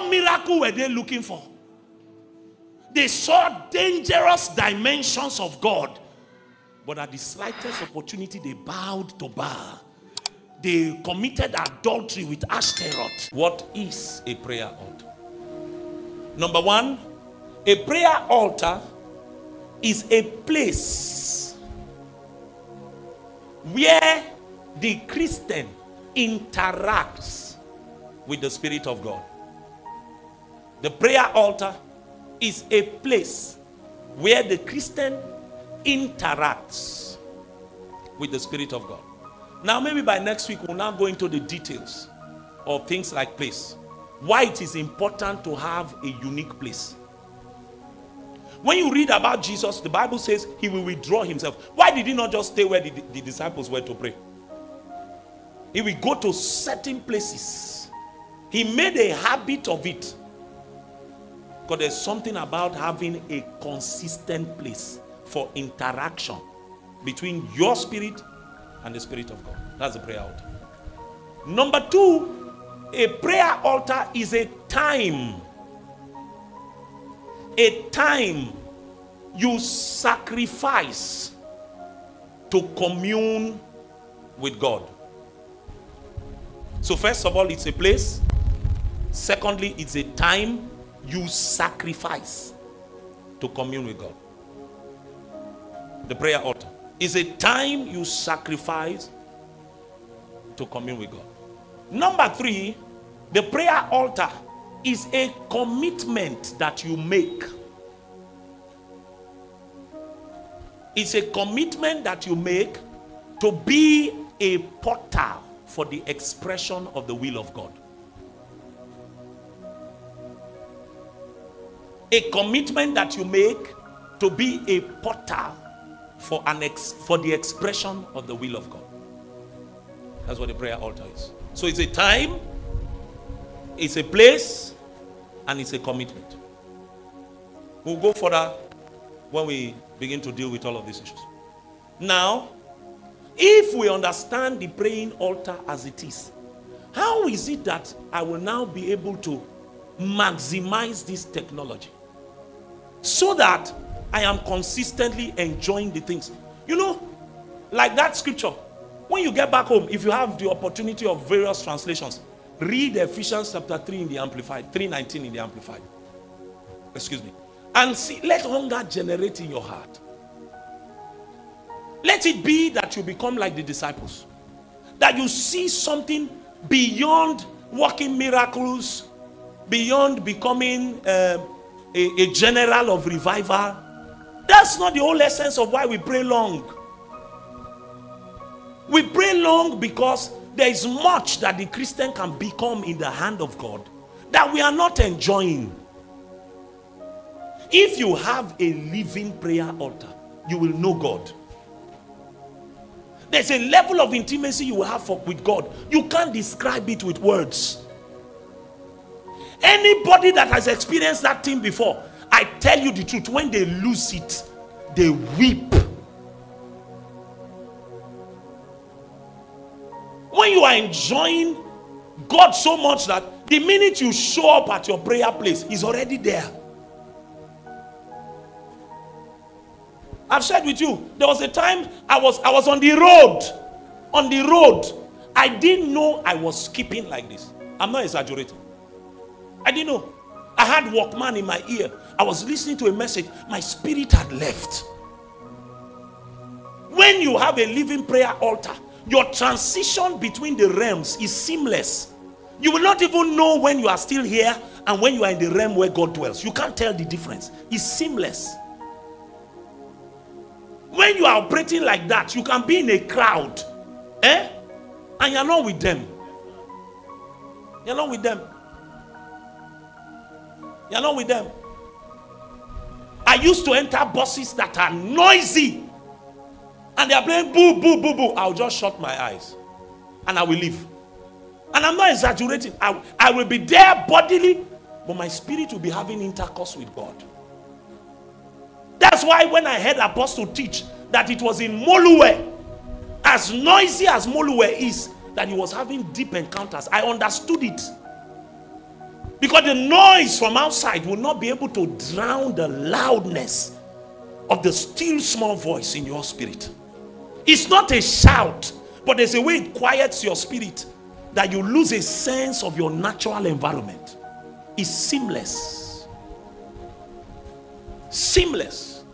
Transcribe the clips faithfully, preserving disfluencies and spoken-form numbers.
What miracle were they looking for? They saw dangerous dimensions of God. But at the slightest opportunity, they bowed to Baal. They committed adultery with Ashtaroth. What is a prayer altar? Number one, a prayer altar is a place where the Christian interacts with the Spirit of God. The prayer altar is a place where the Christian interacts with the Spirit of God. Now, maybe by next week, we'll now go into the details of things like place. Why it is important to have a unique place. When you read about Jesus, the Bible says he will withdraw himself. Why did he not just stay where the, the disciples were to pray? He will go to certain places. He made a habit of it. Because there's something about having a consistent place for interaction between your spirit and the Spirit of God. That's the prayer altar. Number two, a prayer altar is a time. A time you sacrifice to commune with God. So first of all, it's a place. Secondly, it's a time you sacrifice to commune with God. The prayer altar is a time you sacrifice to commune with God. Number three, the prayer altar is a commitment that you make. It's a commitment that you make to be a portal for the expression of the will of God. A commitment that you make to be a portal for an ex for the expression of the will of God. That's what the prayer altar is. So it's a time, it's a place, and it's a commitment. We'll go further when we begin to deal with all of these issues. Now, if we understand the praying altar as it is, how is it that I will now be able to maximize this technology so that I am consistently enjoying the things? You know, like that scripture, when you get back home, if you have the opportunity of various translations, read Ephesians chapter three in the Amplified, three nineteen in the Amplified. Excuse me. And see, let hunger generate in your heart. Let it be that you become like the disciples. That you see something beyond working miracles, beyond becoming uh, a, a general of revival. That's not the whole essence of why we pray long. We pray long because there is much that the Christian can become in the hand of God that we are not enjoying. If you have a living prayer altar, you will know God. There's a level of intimacy you will have for, with God. You can't describe it with words. Anybody that has experienced that thing before, I tell you the truth, when they lose it, they weep. When you are enjoying God so much that the minute you show up at your prayer place, he's already there. I've shared with you, there was a time I was, I was on the road. On the road. I didn't know I was skipping like this. I'm not exaggerating. I didn't know. I had Walkman in my ear. I was listening to a message. My spirit had left. When you have a living prayer altar, your transition between the realms is seamless. You will not even know when you are still here and when you are in the realm where God dwells. You can't tell the difference. It's seamless. When you are operating like that, you can be in a crowd, eh? And you're not with them. You're not with them. You're not with them. I used to enter buses that are noisy. And they are playing boo, boo, boo, boo. I'll just shut my eyes. And I will leave. And I'm not exaggerating. I, I will be there bodily. But my spirit will be having intercourse with God. That's why when I heard Apostle teach that it was in Molue, as noisy as Molue is, that he was having deep encounters, I understood it. Because the noise from outside will not be able to drown the loudness of the still small voice in your spirit. It's not a shout, but there's a way it quiets your spirit that you lose a sense of your natural environment. It's seamless. Seamless.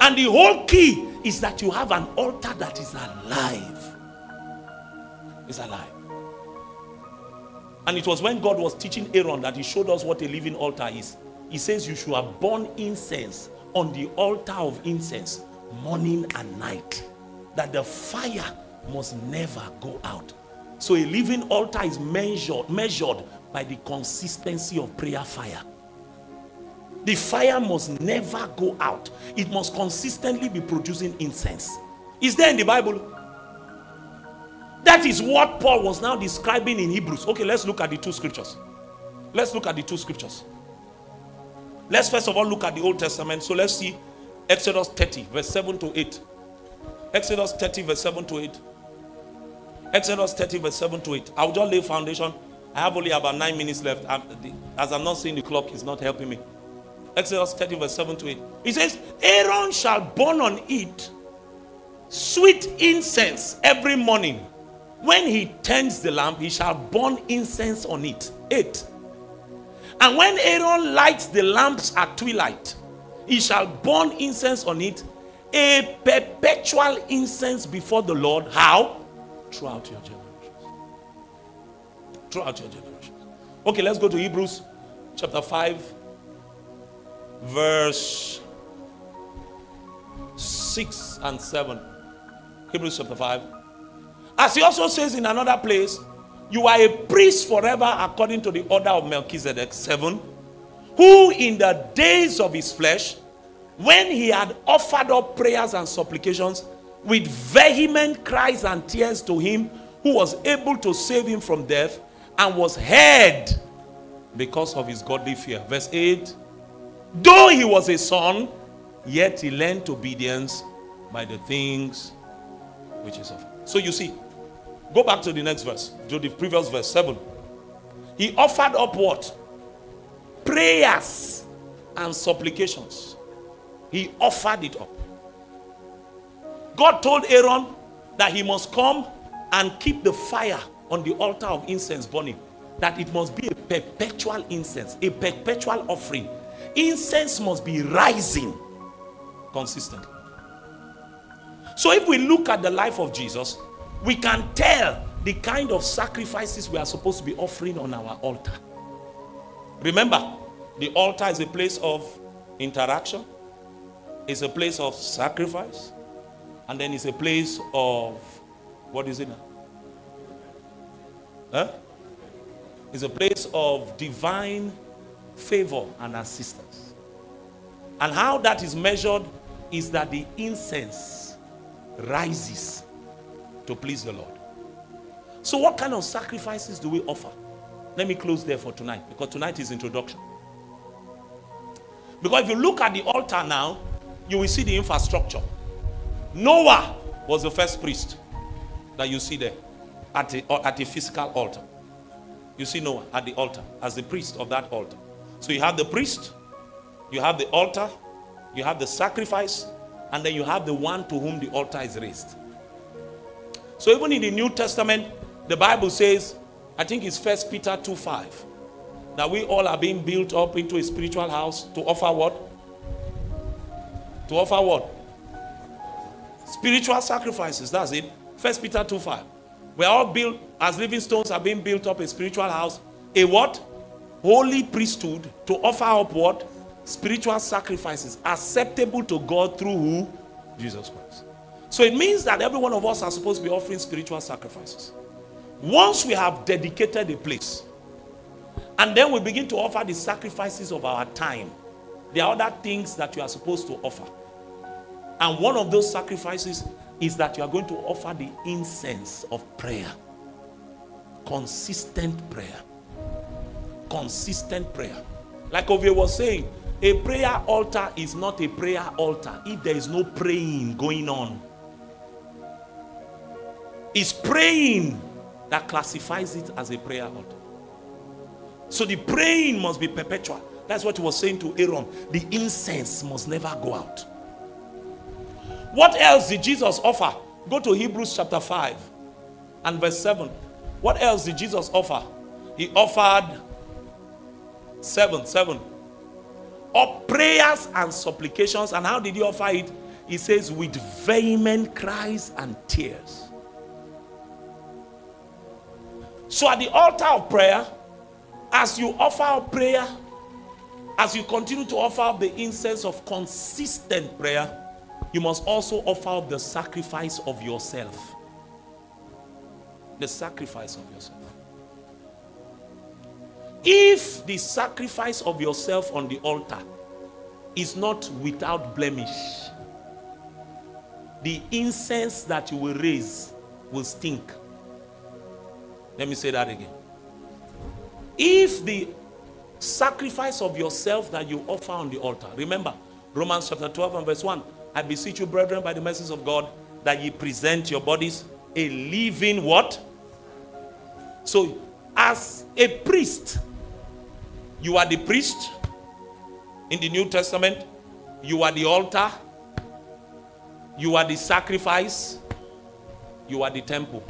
And the whole key is that you have an altar that is alive. It's alive. And it was when God was teaching Aaron that he showed us what a living altar is. He says you should have burned incense on the altar of incense morning and night, that the fire must never go out. So a living altar is measured, measured by the consistency of prayer fire. The fire must never go out. It must consistently be producing incense. Is there in the Bible? That is what Paul was now describing in Hebrews. Okay, let's look at the two scriptures. Let's look at the two scriptures. Let's first of all look at the Old Testament. So let's see Exodus thirty, verse seven to eight. Exodus thirty, verse seven to eight. Exodus thirty, verse seven to eight. I'll just lay foundation. I have only about nine minutes left. As I'm not seeing the clock, it's not helping me. Exodus thirty, verse seven to eight. It says, Aaron shall burn on it sweet incense every morning. When he tends the lamp, he shall burn incense on it. Eight. And when Aaron lights the lamps at twilight, he shall burn incense on it, a perpetual incense before the Lord. How? Throughout your generations. Throughout your generations. Okay, let's go to Hebrews chapter five, verse six and seven. Hebrews chapter five. As he also says in another place, you are a priest forever according to the order of Melchizedek, seven, who in the days of his flesh, when he had offered up prayers and supplications with vehement cries and tears to him who was able to save him from death, and was heard because of his godly fear. Verse eight, though he was a son, yet he learned obedience by the things which is of him. So you see, go back to the next verse, to the previous verse, seven. He offered up what? Prayers and supplications. He offered it up. God told Aaron that he must come and keep the fire on the altar of incense burning, that it must be a perpetual incense, a perpetual offering. Incense must be rising consistently. So if we look at the life of Jesus, we can tell the kind of sacrifices we are supposed to be offering on our altar. Remember, the altar is a place of interaction, it's a place of sacrifice, and then it's a place of, what is it now? Huh? It's a place of divine favor and assistance. And how that is measured is that the incense rises to please the Lord. So what kind of sacrifices do we offer? Let me close there for tonight, because tonight is introduction. Because if you look at the altar now, you will see the infrastructure. Noah was the first priest that you see there at the, at the physical altar. You see Noah at the altar as the priest of that altar. So you have the priest, you have the altar, you have the sacrifice, and then you have the one to whom the altar is raised. So even in the New Testament, the Bible says, I think it's First Peter two five, that we all are being built up into a spiritual house to offer what? To offer what? Spiritual sacrifices, that's it. First Peter two five. We are all built, as living stones are being built up a spiritual house, a what? Holy priesthood, to offer up what? Spiritual sacrifices, acceptable to God through who? Jesus Christ. So it means that every one of us are supposed to be offering spiritual sacrifices. Once we have dedicated a place, and then we begin to offer the sacrifices of our time, there are other things that you are supposed to offer. And one of those sacrifices is that you are going to offer the incense of prayer. Consistent prayer. Consistent prayer. Like Ovie was saying, a prayer altar is not a prayer altar if there is no praying going on. It's praying that classifies it as a prayer altar. So the praying must be perpetual. That's what he was saying to Aaron. The incense must never go out. What else did Jesus offer? Go to Hebrews chapter five and verse seven. What else did Jesus offer? He offered seven, seven. Up prayers and supplications. And how did he offer it? He says, with vehement cries and tears. So at the altar of prayer, as you offer prayer, as you continue to offer up the incense of consistent prayer, you must also offer up the sacrifice of yourself. The sacrifice of yourself. If the sacrifice of yourself on the altar is not without blemish, the incense that you will raise will stink. Let me say that again. If the sacrifice of yourself that you offer on the altar, remember Romans chapter twelve and verse one, I beseech you brethren by the mercies of God that ye present your bodies a living what? So as a priest, you are the priest in the New Testament, you are the altar, you are the sacrifice, you are the temple.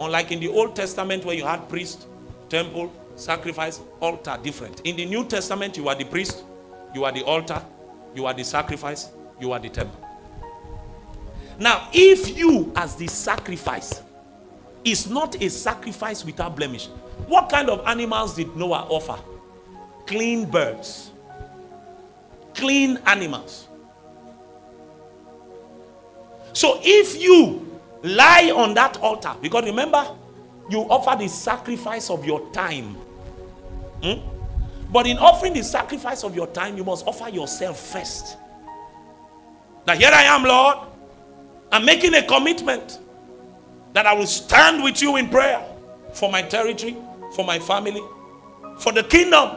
Unlike in the Old Testament where you had priest, temple, sacrifice, altar, different. In the New Testament, you are the priest, you are the altar, you are the sacrifice, you are the temple. Now, if you as the sacrifice is not a sacrifice without blemish, what kind of animals did Noah offer? Clean birds, clean animals. So if you lie on that altar, because remember, you offer the sacrifice of your time. Hmm? But in offering the sacrifice of your time, you must offer yourself first. That here I am, Lord. I'm making a commitment that I will stand with you in prayer for my territory, for my family, for the kingdom.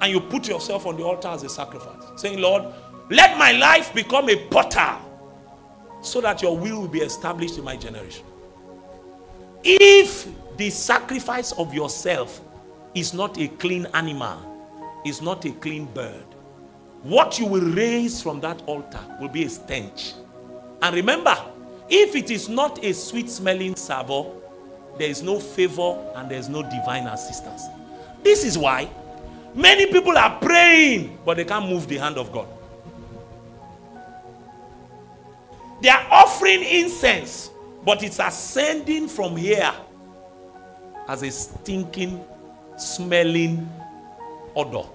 And you put yourself on the altar as a sacrifice, saying, Lord, let my life become a portal so that your will will be established in my generation. If the sacrifice of yourself is not a clean animal, is not a clean bird, what you will raise from that altar will be a stench. And remember, if it is not a sweet-smelling savour, there is no favour and there is no divine assistance. This is why many people are praying, but they can't move the hand of God. They are offering incense, but it's ascending from here as a stinking, smelling odor.